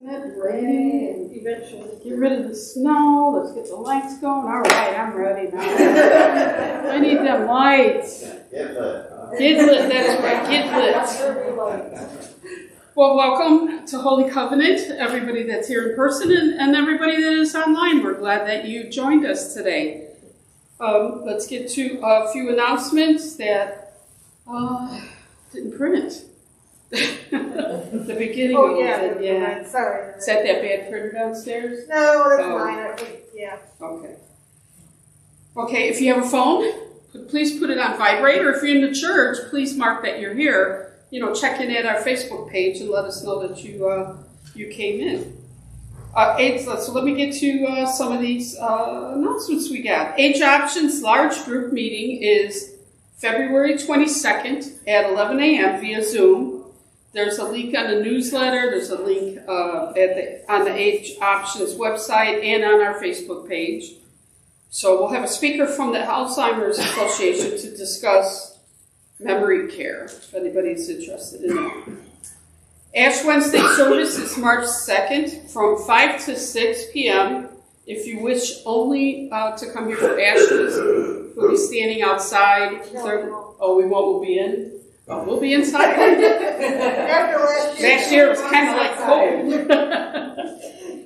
It's raining and eventually get rid of the snow. Let's get the lights going. All right, I'm ready now. I need them lights. Kidlit, that's right, kidlit. Well, welcome to Holy Covenant, everybody that's here in person and everybody that is online. We're glad that you joined us today. Let's get to a few announcements that didn't print. The beginning. Oh yeah, yeah. Sorry. Is that bad printer downstairs? No, that's minor. Yeah. Okay. Okay. If you have a phone, please put it on vibrate, or if you're in the church, please mark that you're here. You know, check in at our Facebook page and let us know that you you came in. So let me get to some of these announcements we got. Age Options large group meeting is February 22nd at 11 a.m. via Zoom. There's a link on the newsletter, there's a link on the Age Options website and on our Facebook page. So we'll have a speaker from the Alzheimer's Association to discuss memory care, if anybody's interested in that. Ash Wednesday service is March 2nd from 5 to 6 p.m. If you wish only to come here for Ashes, we'll be standing outside. We'll be in. Well, we'll be inside. Last year was kind of like cold.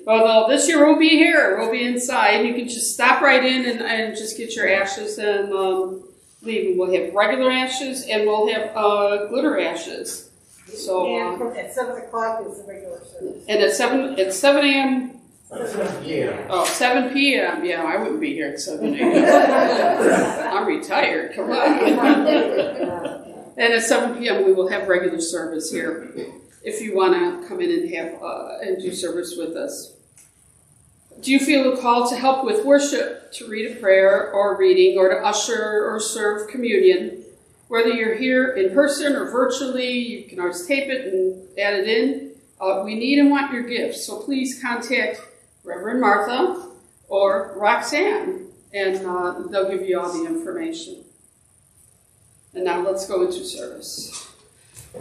Well, this year we'll be here. We'll be inside. You can just stop right in and just get your ashes and leave. We'll have regular ashes and we'll have glitter ashes. So and at 7 o'clock is the regular service. And at seven a.m. 7 p.m. Oh, 7 p.m. Yeah, I wouldn't be here at 7 a.m. I'm retired. Come on. And at 7 p.m. we will have regular service here if you want to come in and have and do service with us. Do you feel a call to help with worship, to read a prayer or reading, or to usher or serve communion? Whether you're here in person or virtually, you can always tape it and add it in. We need and want your gifts, so please contact Reverend Martha or Roxanne, and they'll give you all the information. And now let's go into service. I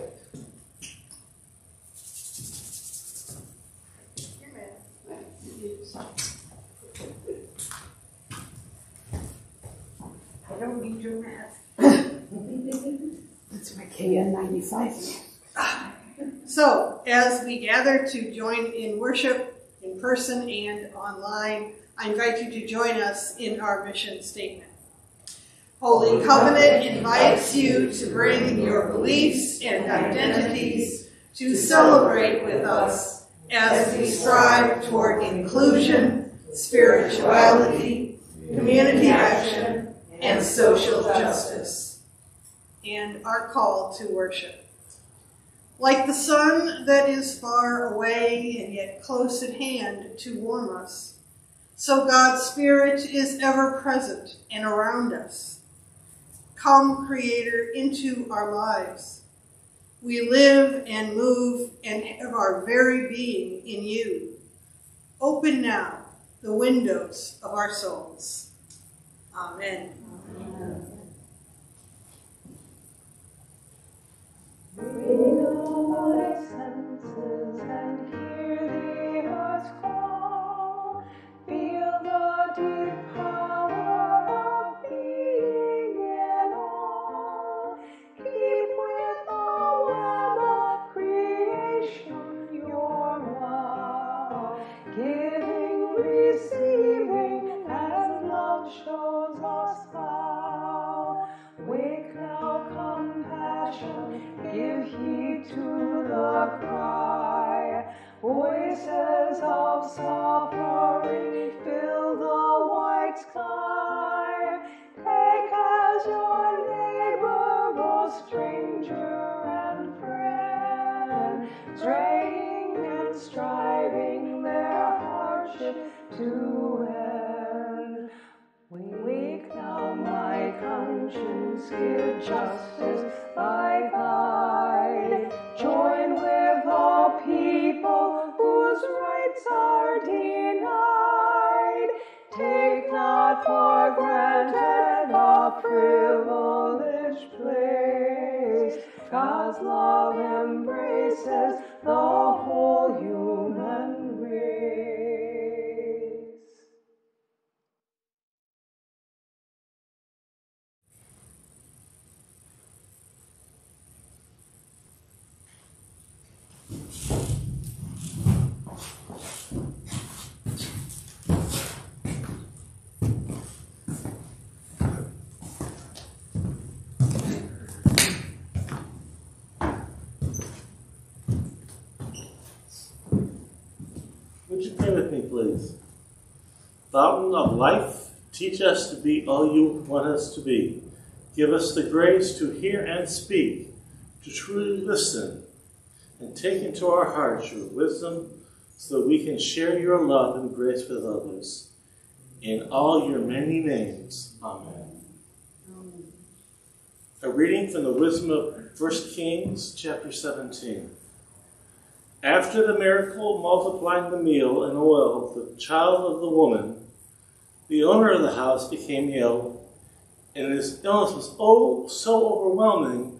don't need your mask. That's my KN95. So, as we gather to join in worship in person and online, I invite you to join us in our mission statement. Holy Covenant invites you to bring your beliefs and identities to celebrate with us as we strive toward inclusion, spirituality, community action, and social justice, and our call to worship. Like the sun that is far away and yet close at hand to warm us, so God's Spirit is ever present and around us. Come, Creator, into our lives. We live and move and have our very being in you. Open now the windows of our souls. Amen. Amen. God's love embraces the whole human Would you pray with me, please? Fountain of life, teach us to be all you want us to be. Give us the grace to hear and speak, to truly listen, and take into our hearts your wisdom so that we can share your love and grace with others. In all your many names, amen. Amen. A reading from the wisdom of First Kings, chapter 17. After the miracle of multiplying the meal and oil, the child of the woman, the owner of the house, became ill, and his illness was oh so overwhelming,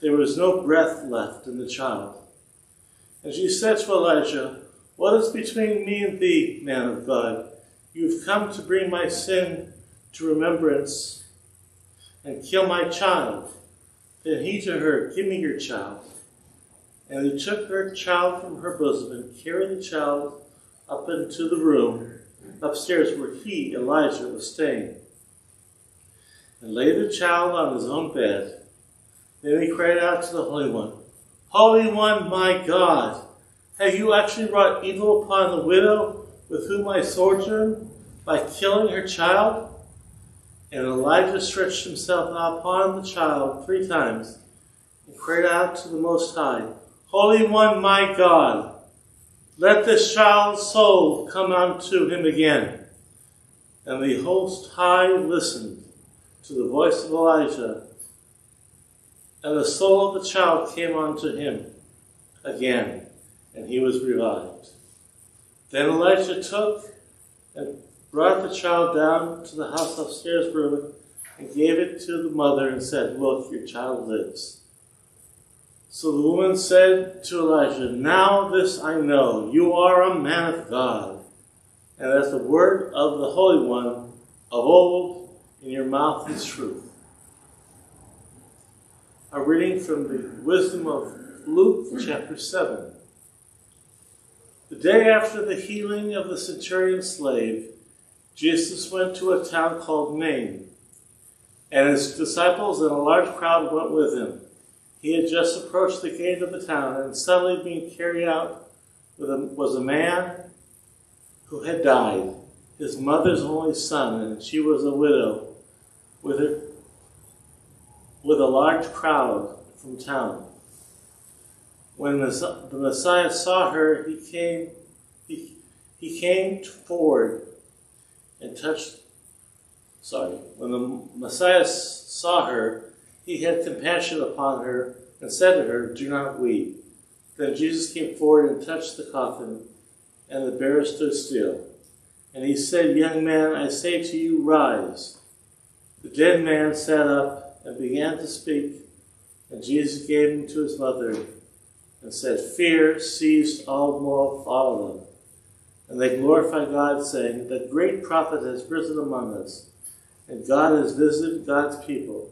there was no breath left in the child. And she said to Elijah, "What is between me and thee, man of God? You've come to bring my sin to remembrance and kill my child." Then he to her, "Give me your child." And he took her child from her bosom and carried the child up into the room upstairs where he, Elijah, was staying, and laid the child on his own bed. Then he cried out to the Holy One, "Holy One, my God, have you actually wrought evil upon the widow with whom I sojourn by killing her child?" And Elijah stretched himself out upon the child 3 times and cried out to the Most High, "Holy One, my God, let this child's soul come unto him again." And the Most High listened to the voice of Elijah, and the soul of the child came unto him again, and he was revived. Then Elijah took and brought the child down to the house upstairs room and gave it to the mother and said, "Look, your child lives." So the woman said to Elijah, "Now this I know, you are a man of God, and that the word of the Holy One of old in your mouth is truth." A reading from the wisdom of Luke chapter 7. The day after the healing of the centurion's slave, Jesus went to a town called Nain, and his disciples and a large crowd went with him. He had just approached the gate of the town, and suddenly being carried out was a man who had died, his mother's only son, and she was a widow with a large crowd from town. When the Messiah saw her, When the Messiah saw her, he had compassion upon her and said to her, "Do not weep." Then Jesus came forward and touched the coffin, and the bearer stood still. And he said, "Young man, I say to you, rise." The dead man sat up and began to speak, and Jesus gave him to his mother and said, "Fear seized all more all of them." And they glorified God, saying, "The great prophet has risen among us, and God has visited God's people."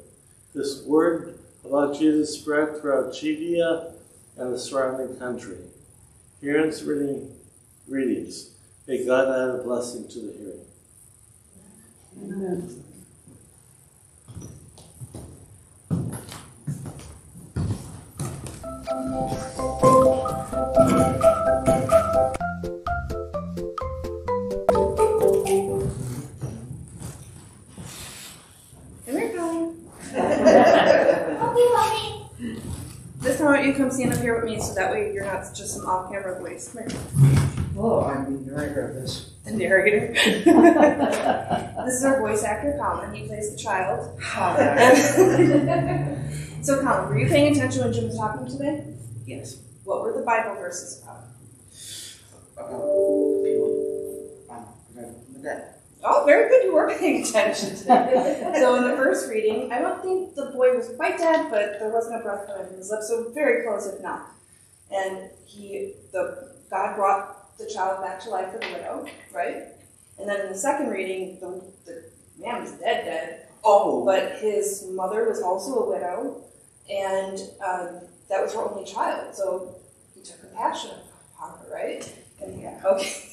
This word about Jesus spread throughout Judea and the surrounding country. Here ends readings. May God add a blessing to the hearing. Amen. Come stand up here with me so that way you're not just some off-camera voice. Come here. Oh, I'm the narrator of this. The narrator? This is our voice actor, Colin. He plays the child. Colin. So, Colin, were you paying attention when Jim was talking today? Yes. What were the Bible verses about? Oh, very good. You were paying attention today. So in the first reading, I don't think the boy was quite dead, but there wasn't a breath coming from his lips, so very close if not. And God brought the child back to life for the widow, right? And then in the second reading, the man was dead. Oh, but his mother was also a widow, and that was her only child, so he took compassion upon her, right? And yeah, okay.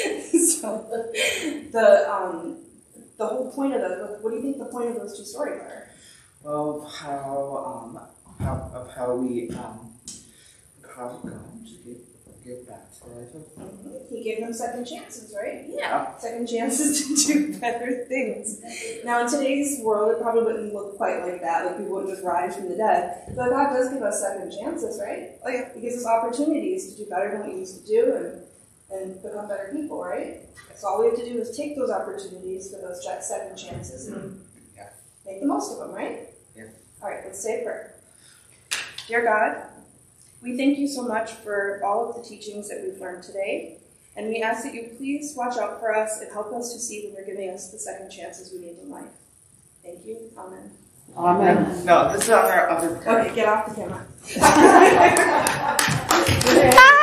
So the whole point of what do you think the point of those two stories are? Well, how we how God give back. So I took. He gave them second chances, right? Yeah. Second chances to do better things. Now, in today's world, it probably wouldn't look quite like that. Like, we wouldn't just rise from the dead. But God does give us second chances, right? Oh, yeah. He gives us opportunities to do better than what we used to do and become better people, right? So all we have to do is take those opportunities for those second chances and make the most of them, right? Yeah. All right, let's say a prayer. Dear God, we thank you so much for all of the teachings that we've learned today, and we ask that you please watch out for us and help us to see when you're giving us the second chances we need in life. Thank you. Amen. Amen. No, this is our other prayer. Okay, get off the camera. Bye!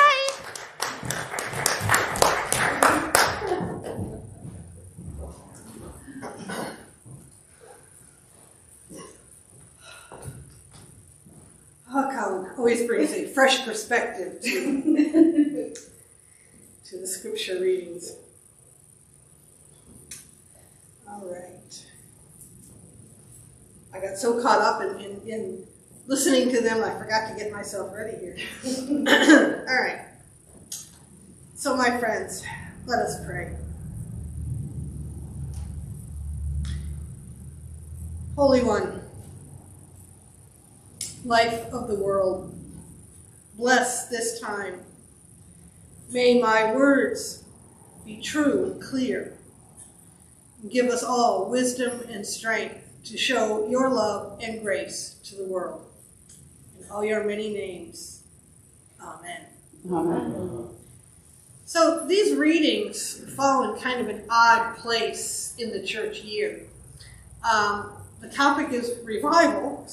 Oh, Colin always brings a fresh perspective to the scripture readings. All right. I got so caught up in listening to them, I forgot to get myself ready here. All right. So, my friends, let us pray. Holy One, Life of the world, bless this time. May my words be true and clear. Give us all wisdom and strength to show your love and grace to the world. In all your many names, amen. Amen. So these readings fall in kind of an odd place in the church year. The topic is revival,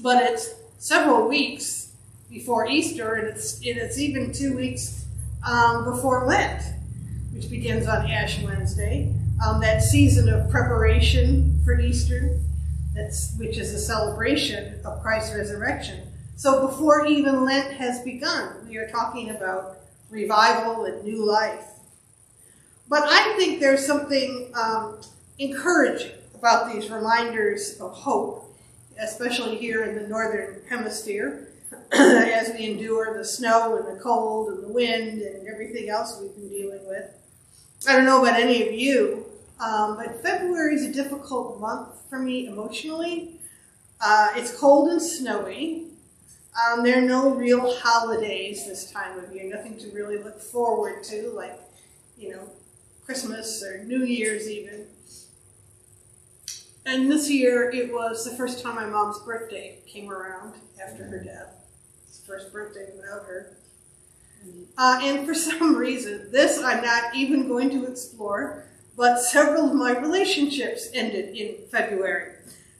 but it's several weeks before Easter, and it's even 2 weeks before Lent, which begins on Ash Wednesday, that season of preparation for Easter, which is a celebration of Christ's resurrection. So before even Lent has begun, we are talking about revival and new life. But I think there's something encouraging about these reminders of hope, especially here in the northern hemisphere, as we endure the snow and the cold and the wind and everything else we've been dealing with. I don't know about any of you, but February is a difficult month for me emotionally. It's cold and snowy. There are no real holidays this time of year, nothing to really look forward to, like, Christmas or New Year's even. And this year, it was the first time my mom's birthday came around after her death. It's the first birthday without her. And for some reason, this I'm not even going to explore, but several of my relationships ended in February.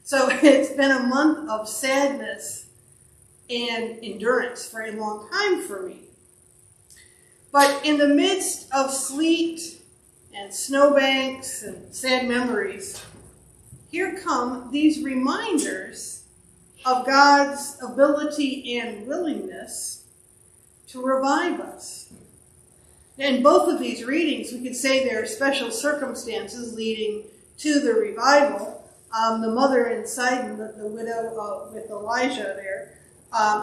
So it's been a month of sadness and endurance for a long time for me. But in the midst of sleet and snowbanks and sad memories, here come these reminders of God's ability and willingness to revive us. In both of these readings, we could say there are special circumstances leading to the revival. The mother in Sidon, the widow with Elijah there,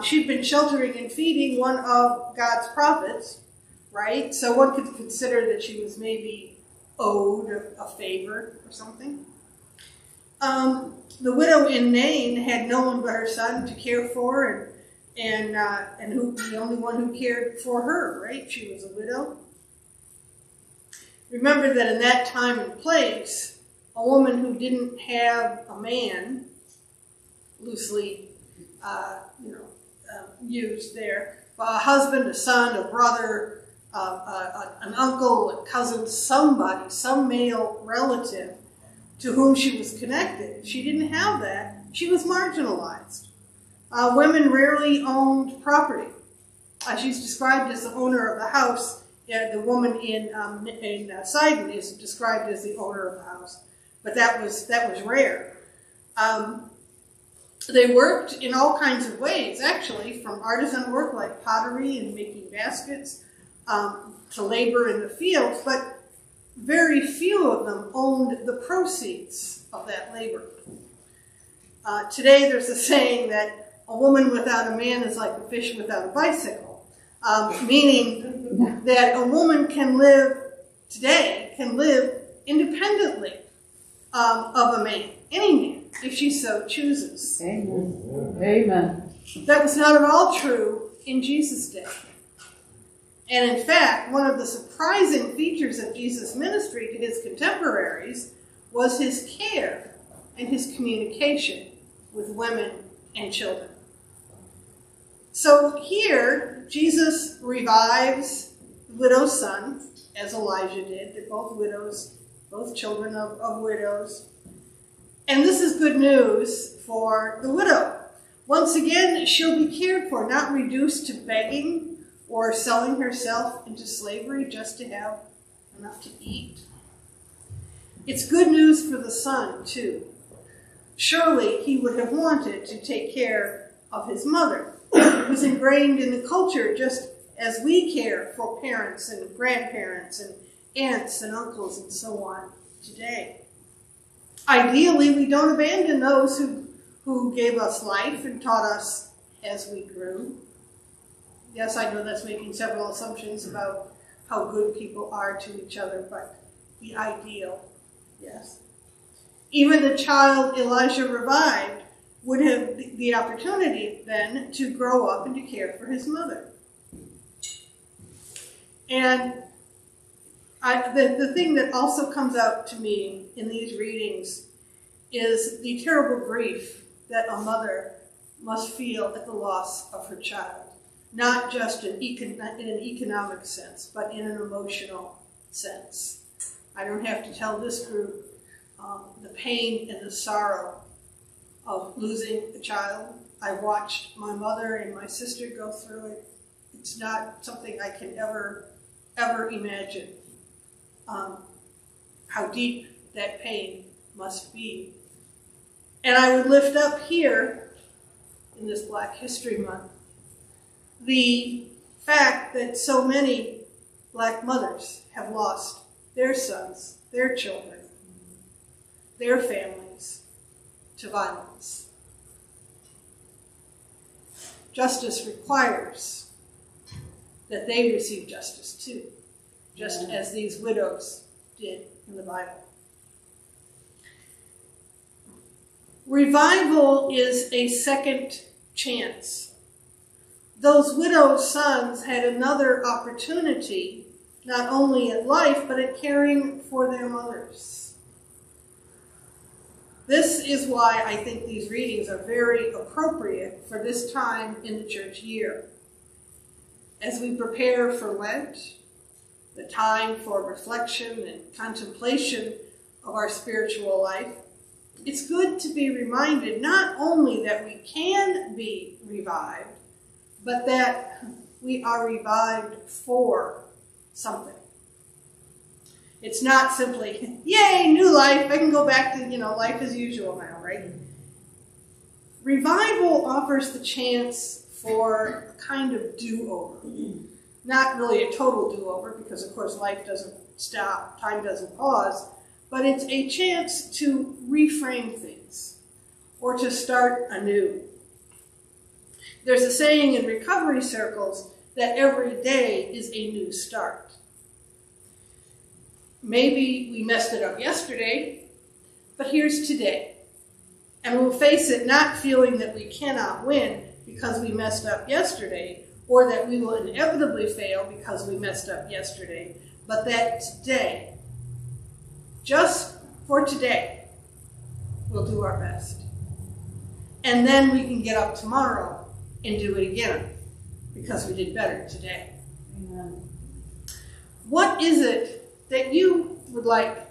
she'd been sheltering and feeding one of God's prophets, right? So one could consider that she was maybe owed a favor or something. The widow in Nain had no one but her son to care for, and the only one who cared for her, right? She was a widow. Remember that in that time and place, a woman who didn't have a man, loosely used there, a husband, a son, a brother, an uncle, a cousin, somebody, some male relative to whom she was connected. She didn't have that. She was marginalized. Women rarely owned property. She's described as the owner of the house. The woman in Sidon is described as the owner of the house, but that was rare. They worked in all kinds of ways, actually, from artisan work like pottery and making baskets to labor in the fields, but very few of them owned the proceeds of that labor. Today there's a saying that a woman without a man is like a fish without a bicycle. meaning that a woman can live today, can live independently of a man, any man, if she so chooses. Amen. Amen. That was not at all true in Jesus' day. And in fact, one of the surprising features of Jesus' ministry to his contemporaries was his care and his communication with women and children. So here, Jesus revives the widow's son, as Elijah did. They're both widows, both children of widows. And this is good news for the widow. Once again, she'll be cared for, not reduced to begging or selling herself into slavery just to have enough to eat. It's good news for the son, too. Surely he would have wanted to take care of his mother. It was ingrained in the culture, just as we care for parents and grandparents and aunts and uncles and so on today. Ideally, we don't abandon those who gave us life and taught us as we grew. Yes, I know that's making several assumptions about how good people are to each other, but the ideal, yes. Even the child Elijah revived would have the opportunity then to grow up and to care for his mother. And the thing that also comes out to me in these readings is the terrible grief that a mother must feel at the loss of her child. Not just in an economic sense, but in an emotional sense. I don't have to tell this group the pain and the sorrow of losing a child. I watched my mother and my sister go through it. It's not something I can ever imagine how deep that pain must be. And I would lift up here in this Black History Month the fact that so many Black mothers have lost their sons, their children, their families to violence. Justice requires that they receive justice too, just as these widows did in the Bible. Revival is a second chance. Those widows' sons had another opportunity, not only at life, but at caring for their mothers. This is why I think these readings are very appropriate for this time in the church year. As we prepare for Lent, the time for reflection and contemplation of our spiritual life, it's good to be reminded not only that we can be revived, but that we are revived for something. It's not simply, yay, new life, I can go back to, life as usual now, right? Revival offers the chance for a kind of do-over. Not really a total do-over, because of course life doesn't stop, time doesn't pause, but it's a chance to reframe things or to start anew. There's a saying in recovery circles that every day is a new start. Maybe we messed it up yesterday, but here's today. And we'll face it not feeling that we cannot win because we messed up yesterday, or that we will inevitably fail because we messed up yesterday, but that today, just for today, we'll do our best. And then we can get up tomorrow and do it again, because we did better today. Amen. What is it that you would like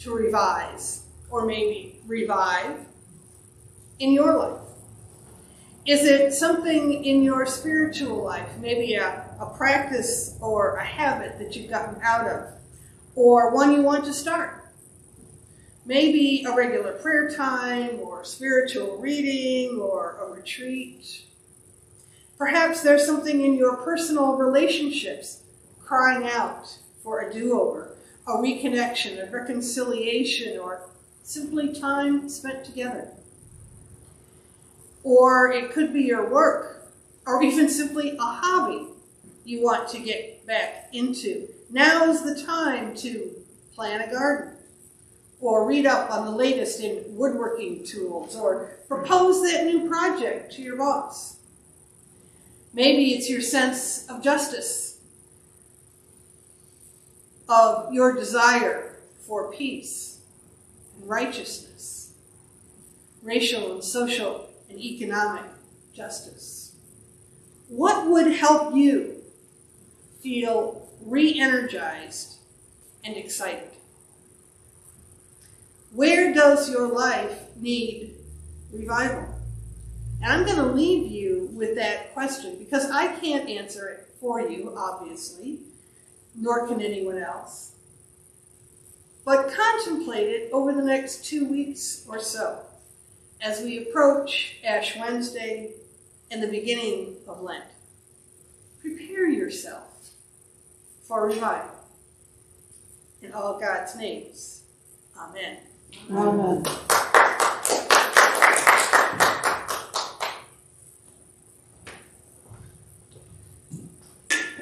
to revise, or maybe revive, in your life? Is it something in your spiritual life, maybe a practice or a habit that you've gotten out of, or one you want to start? Maybe a regular prayer time, or spiritual reading, or a retreat. Perhaps there's something in your personal relationships crying out for a do-over, a reconnection, a reconciliation, or simply time spent together. Or it could be your work, or even simply a hobby you want to get back into. Now is the time to plant a garden, or read up on the latest in woodworking tools, or propose that new project to your boss. Maybe it's your sense of justice, of your desire for peace and righteousness, racial and social and economic justice. What would help you feel re-energized and excited? Where does your life need revival? And I'm going to leave you with that question, because I can't answer it for you, obviously, nor can anyone else. But contemplate it over the next 2 weeks or so as we approach Ash Wednesday and the beginning of Lent. Prepare yourself for revival. In all God's names, amen. Amen.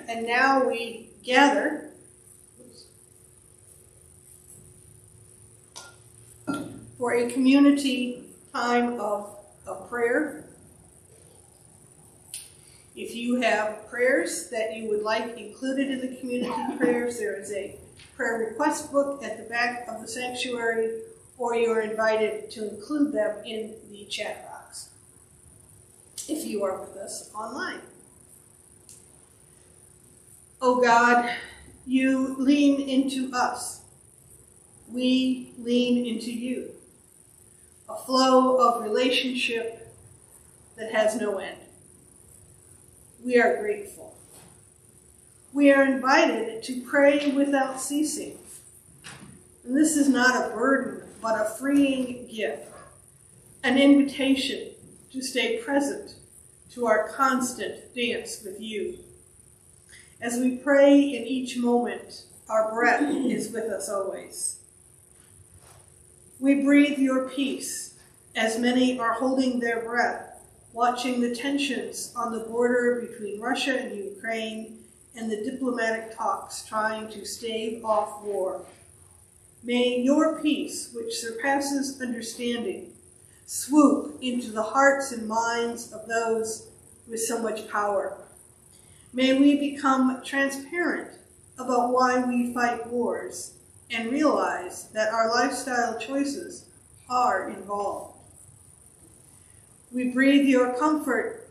And now we gather for a community time of prayer. If you have prayers that you would like included in the community prayers, there is a prayer request book at the back of the sanctuary, or you are invited to include them in the chat box if you are with us online. O God, you lean into us. We lean into you. A flow of relationship that has no end. We are grateful. We are invited to pray without ceasing. And this is not a burden, but a freeing gift, an invitation to stay present to our constant dance with you. As we pray in each moment, our breath is with us always. We breathe your peace, as many are holding their breath, watching the tensions on the border between Russia and Ukraine and the diplomatic talks trying to stave off war. May your peace, which surpasses understanding, swoop into the hearts and minds of those with so much power. May we become transparent about why we fight wars and realize that our lifestyle choices are involved. We breathe your comfort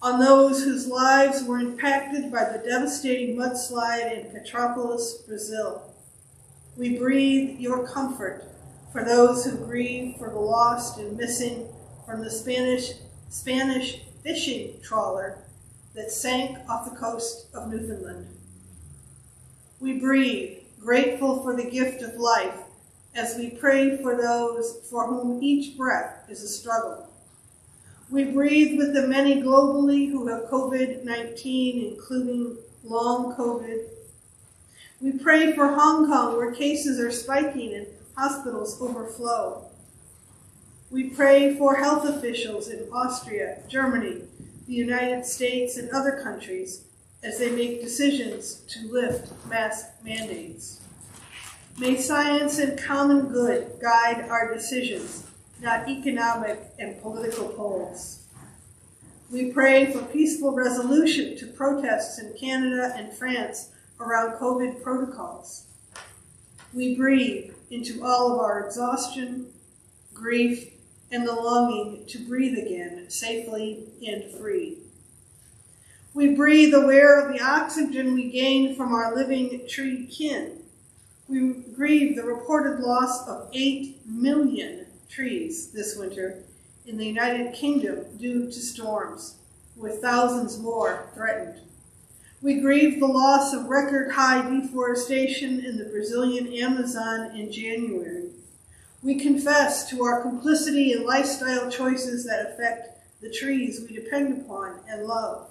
on those whose lives were impacted by the devastating mudslide in Petropolis, Brazil. We breathe your comfort for those who grieve for the lost and missing from the Spanish fishing trawler that sank off the coast of Newfoundland. We breathe, grateful for the gift of life, as we pray for those for whom each breath is a struggle. We breathe with the many globally who have COVID-19, including long COVID. We pray for Hong Kong, where cases are spiking and hospitals overflow. We pray for health officials in Austria, Germany, the United States, and other countries as they make decisions to lift mask mandates. May science and common good guide our decisions, not economic and political polls. We pray for peaceful resolution to protests in Canada and France around COVID protocols. We breathe into all of our exhaustion, grief, and the longing to breathe again safely and free. We breathe aware of the oxygen we gain from our living tree kin. We grieve the reported loss of 8 million trees this winter in the United Kingdom due to storms, with thousands more threatened. We grieve the loss of record-high deforestation in the Brazilian Amazon in January. We confess to our complicity in lifestyle choices that affect the trees we depend upon and love.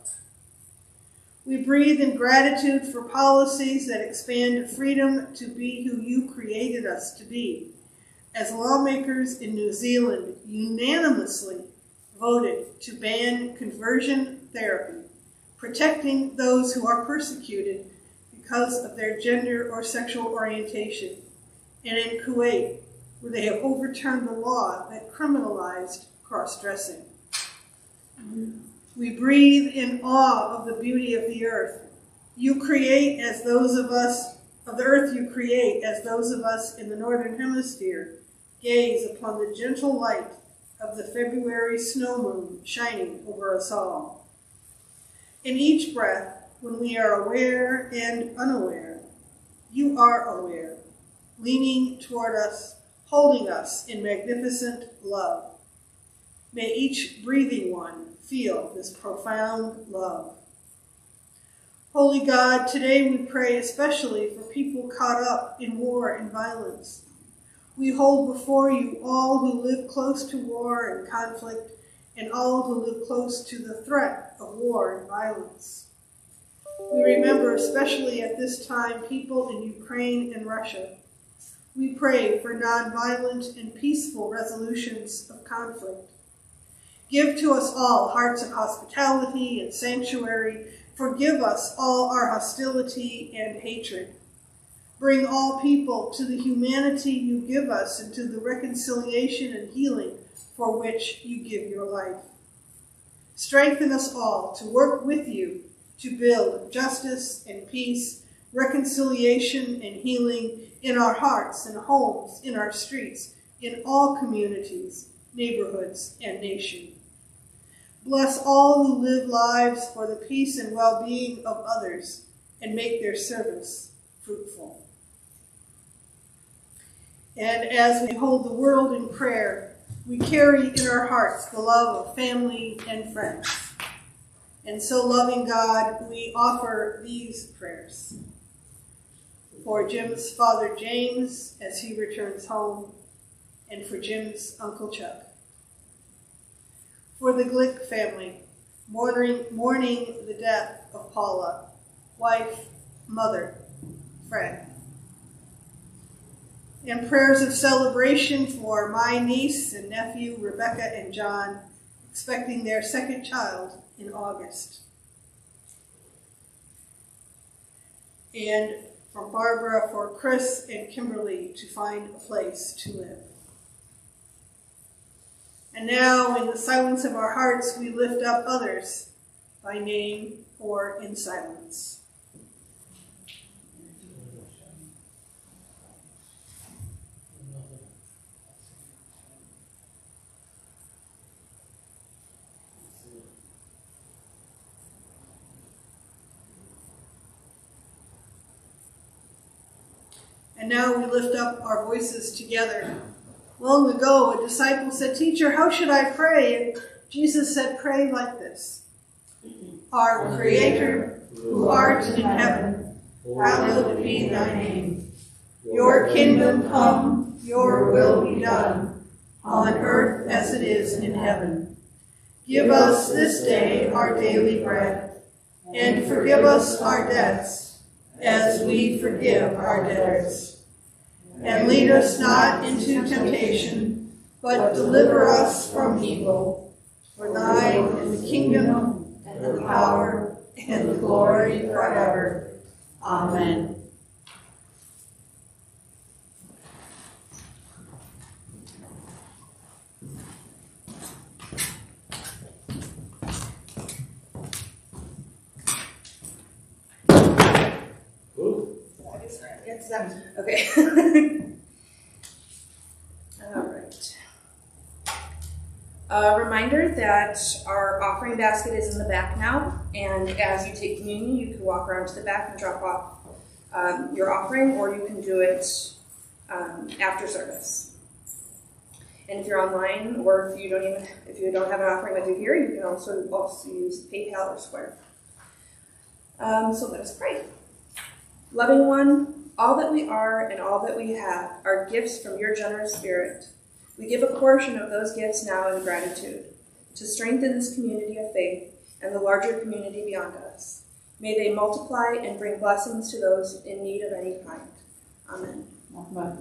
We breathe in gratitude for policies that expand freedom to be who you created us to be, as lawmakers in New Zealand unanimously voted to ban conversion therapy protecting those who are persecuted because of their gender or sexual orientation, and in Kuwait, where they have overturned the law that criminalized cross-dressing. We breathe in awe of the beauty of the earth. You create as those of us in the Northern Hemisphere gaze upon the gentle light of the February snow moon shining over us all. In each breath, when we are aware and unaware, you are aware, leaning toward us, holding us in magnificent love. May each breathing one feel this profound love. Holy God, today we pray especially for people caught up in war and violence. We hold before you all who live close to war and conflict, and all who live close to the threat of war and violence. We remember especially at this time people in Ukraine and Russia. We pray for nonviolent and peaceful resolutions of conflict. Give to us all hearts of hospitality and sanctuary. Forgive us all our hostility and hatred. Bring all people to the humanity you give us and to the reconciliation and healing for which you give your life. Strengthen us all to work with you to build justice and peace, reconciliation and healing in our hearts and homes, in our streets, in all communities, neighborhoods, and nation. Bless all who live lives for the peace and well-being of others, and make their service fruitful. And as we hold the world in prayer, we carry in our hearts the love of family and friends. And so, loving God, we offer these prayers. For Jim's father, James, as he returns home, and for Jim's Uncle Chuck. For the Glick family, mourning the death of Paula, wife, mother, friend. And prayers of celebration for my niece and nephew, Rebecca and John, expecting their second child in August. And from Barbara for Chris and Kimberly to find a place to live. And now, in the silence of our hearts, we lift up others by name or in silence. And now we lift up our voices together. Long ago, a disciple said, "Teacher, how should I pray?" And Jesus said, "Pray like this. Our Creator, who art in heaven, hallowed be thy name. Your kingdom come, your will be done, on earth as it is in heaven. Give us this day our daily bread, and forgive us our debts, as we forgive our debtors. And lead us not into temptation, but deliver us from evil. For thine is the kingdom, and the power, and the glory forever. Amen." Okay. All right. A reminder that our offering basket is in the back now, and as you take communion, you can walk around to the back and drop off your offering, or you can do it after service. And if you're online, or if you don't have an offering with you here, you can also use PayPal or Square. So let us pray. Loving One, all that we are and all that we have are gifts from your generous spirit. We give a portion of those gifts now in gratitude to strengthen this community of faith and the larger community beyond us. May they multiply and bring blessings to those in need of any kind. Amen. Amen.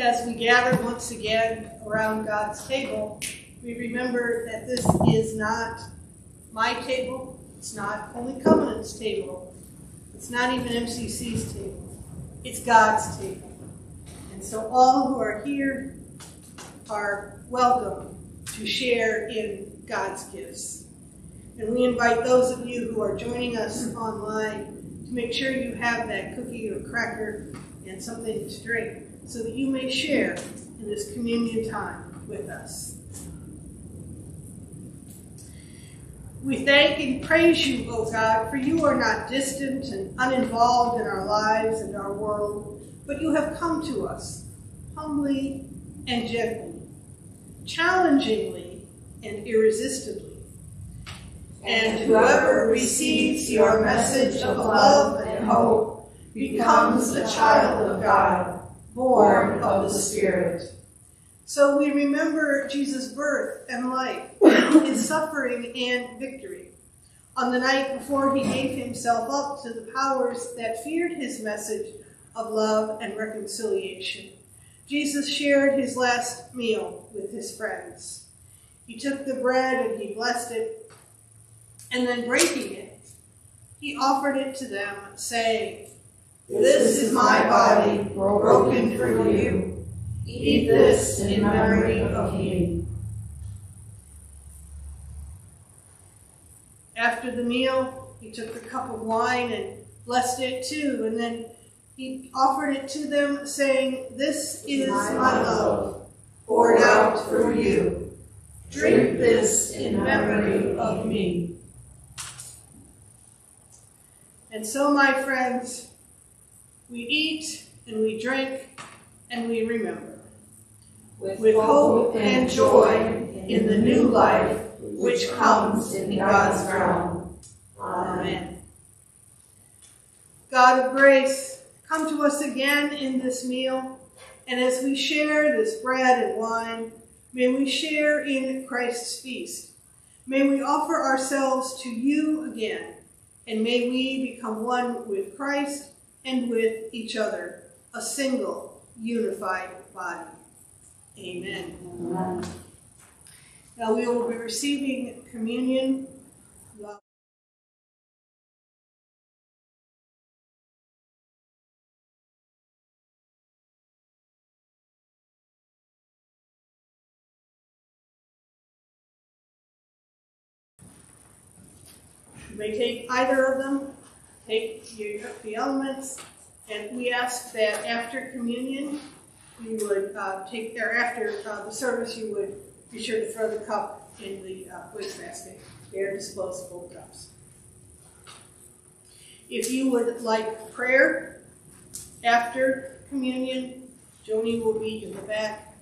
as we gather once again around God's table, we remember that this is not my table, it's not Holy Covenant's table, it's not even MCC's table, it's God's table. And so all who are here are welcome to share in God's gifts. And we invite those of you who are joining us online to make sure you have that cookie or cracker and something to drink so that you may share in this communion time with us. We thank and praise you, O God, for you are not distant and uninvolved in our lives and our world, but you have come to us humbly and gently, challengingly and irresistibly. And whoever receives your message of love and hope becomes a child of God, born of the Spirit. So we remember Jesus' birth and life, his suffering and victory. On the night before he gave himself up to the powers that feared his message of love and reconciliation, Jesus shared his last meal with his friends. He took the bread and he blessed it, and then breaking it, he offered it to them, saying, "This is my body broken for you. Eat this in memory of me." After the meal, he took the cup of wine and blessed it too, and then he offered it to them, saying, "This is my love, poured out for you. Drink this in memory of me." And so, my friends, we eat and we drink and we remember with hope and joy in the new life which comes in God's realm. Amen. God of grace, come to us again in this meal, and as we share this bread and wine, may we share in Christ's feast. May we offer ourselves to you again, and may we become one with Christ and with each other, a single, unified body. Amen. Amen. Now we will be receiving communion. May take either of them, take the elements, and we ask that after communion, you would take thereafter the service, you would be sure to throw the cup in the wastebasket. They are disposable cups. If you would like prayer after communion, Joni will be in the back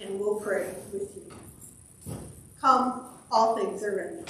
and we'll pray with you. Come, all things are ready.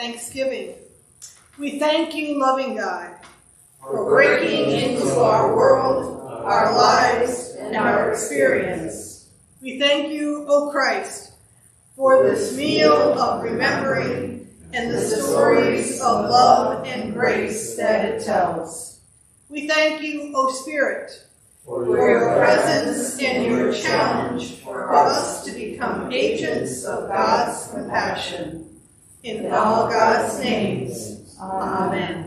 Thanksgiving. We thank you, loving God, for breaking into our world, our lives, and our experience. We thank you, O Christ, for this meal of remembering and the stories of love and grace that it tells. We thank you, O Spirit, for your presence and your challenge for us to become agents of God's compassion. In all God's names, amen.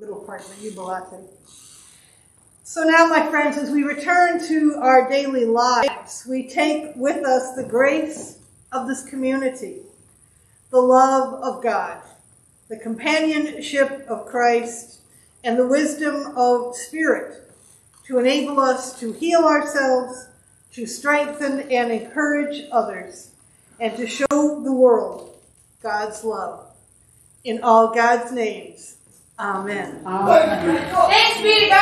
Middle part of the Ubelate. So now, my friends, as we return to our daily lives, we take with us the grace of this community, the love of God, the companionship of Christ, and the wisdom of Spirit to enable us to heal ourselves, to strengthen and encourage others, and to show the world God's love. In all God's names, amen. Amen. Thanks be to God.